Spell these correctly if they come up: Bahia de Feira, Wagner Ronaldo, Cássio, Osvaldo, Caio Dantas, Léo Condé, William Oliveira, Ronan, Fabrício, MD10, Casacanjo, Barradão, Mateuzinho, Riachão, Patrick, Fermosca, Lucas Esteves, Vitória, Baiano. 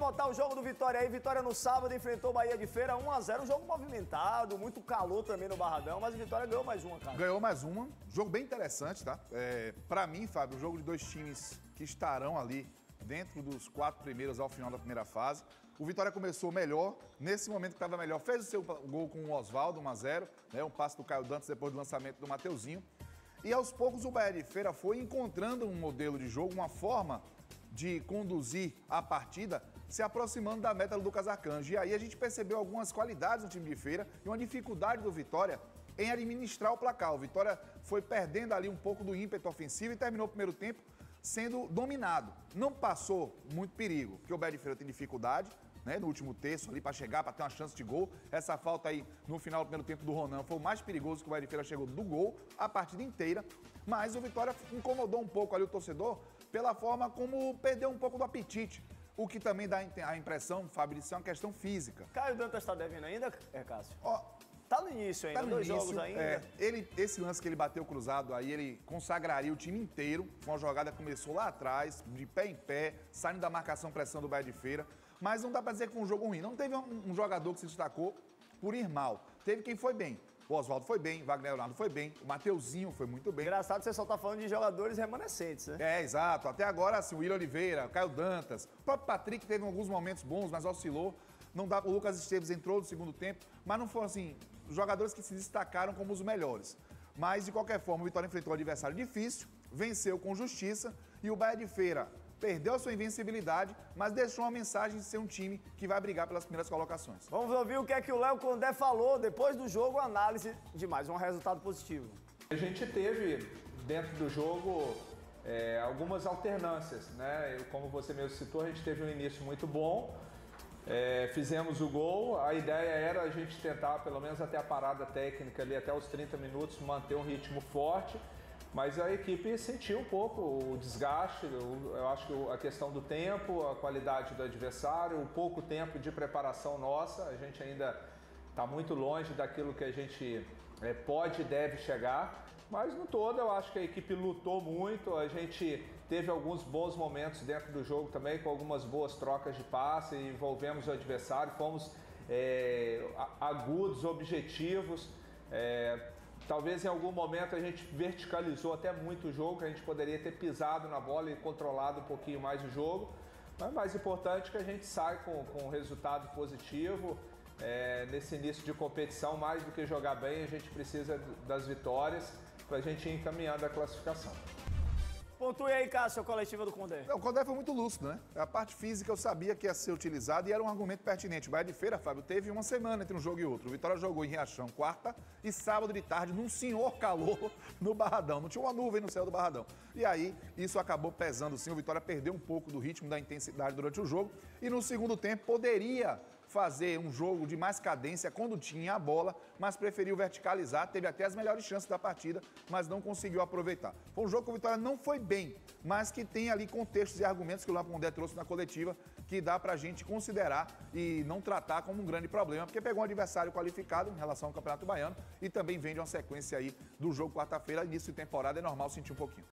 botar o jogo do Vitória aí. Vitória no sábado enfrentou o Bahia de Feira 1 a 0. Um jogo movimentado, muito calor também no Barradão, mas o Vitória ganhou mais uma, cara. Ganhou mais uma. Jogo bem interessante, tá? Pra mim, Fábio, o jogo de dois times que estarão ali dentro dos 4 primeiros ao final da primeira fase. O Vitória começou melhor, nesse momento que estava melhor, fez o seu gol com o Osvaldo, 1 a 0, né? Um passe do Caio Dantas depois do lançamento do Mateuzinho. E aos poucos o Bahia de Feira foi encontrando um modelo de jogo, uma forma de conduzir a partida, se aproximando da meta do Casacanjo. E aí a gente percebeu algumas qualidades do time de Feira e uma dificuldade do Vitória em administrar o placar. O Vitória foi perdendo ali um pouco do ímpeto ofensivo e terminou o primeiro tempo sendo dominado. Não passou muito perigo, porque o Bahia de Feira tem dificuldade, né, no último terço ali para chegar, para ter uma chance de gol. Essa falta aí no final do primeiro tempo do Ronan foi o mais perigoso que o Bahia de Feira chegou do gol a partida inteira. Mas o Vitória incomodou um pouco ali o torcedor pela forma como perdeu um pouco do apetite. O que também dá a impressão, Fabrício, é uma questão física. Caio Dantas está devendo ainda, Cássio? Tá no início ainda, tá no início, jogos ainda. Esse lance que ele bateu cruzado aí, ele consagraria o time inteiro. Foi uma jogada que começou lá atrás, de pé em pé, saindo da marcação pressão do Bahia de Feira. Mas não dá pra dizer que foi um jogo ruim. Não teve um jogador que se destacou por ir mal. Teve quem foi bem. O Osvaldo foi bem, o Wagner Ronaldo foi bem, o Mateuzinho foi muito bem. Engraçado, você só tá falando de jogadores remanescentes, né? Exato. Até agora, assim, o William Oliveira, o Caio Dantas, o próprio Patrick teve alguns momentos bons, mas oscilou. Não dá, o Lucas Esteves entrou no segundo tempo, mas não foram, assim, jogadores que se destacaram como os melhores. Mas, de qualquer forma, o Vitória enfrentou um adversário difícil, venceu com justiça e o Bahia de Feira perdeu a sua invencibilidade, mas deixou uma mensagem de ser um time que vai brigar pelas primeiras colocações. Vamos ouvir o que é que o Léo Condé falou depois do jogo, a análise de mais um resultado positivo. A gente teve, dentro do jogo, algumas alternâncias, né? Como você mesmo citou, a gente teve um início muito bom. Fizemos o gol, a ideia era a gente tentar, pelo menos até a parada técnica ali, até os 30 minutos, manter um ritmo forte, mas a equipe sentiu um pouco o desgaste, eu acho que a questão do tempo, a qualidade do adversário, o pouco tempo de preparação nossa, a gente ainda está muito longe daquilo que a gente pode e deve chegar, mas no todo eu acho que a equipe lutou muito, a gente teve alguns bons momentos dentro do jogo também, com algumas boas trocas de passe, envolvemos o adversário, fomos agudos, objetivos, talvez em algum momento a gente verticalizou até muito o jogo, que a gente poderia ter pisado na bola e controlado um pouquinho mais o jogo, mas o mais importante é que a gente sai com um resultado positivo. Nesse início de competição, mais do que jogar bem, a gente precisa das vitórias para a gente ir encaminhando a classificação. Pontue aí, Cássio, a coletiva do Condé. O Condé foi muito lúcido, né? A parte física eu sabia que ia ser utilizada e era um argumento pertinente. O Bahia de Feira, Fábio, teve uma semana entre um jogo e outro. O Vitória jogou em Riachão quarta e sábado de tarde num senhor calor no Barradão. Não tinha uma nuvem no céu do Barradão. E aí, isso acabou pesando sim. O Vitória perdeu um pouco do ritmo, da intensidade durante o jogo e no segundo tempo poderia fazer um jogo de mais cadência quando tinha a bola, mas preferiu verticalizar, teve até as melhores chances da partida, mas não conseguiu aproveitar. Foi um jogo que o Vitória não foi bem, mas que tem ali contextos e argumentos que o Léo Condé trouxe na coletiva, que dá pra gente considerar e não tratar como um grande problema, porque pegou um adversário qualificado em relação ao Campeonato Baiano e também vem de uma sequência aí do jogo quarta-feira, início de temporada, é normal sentir um pouquinho.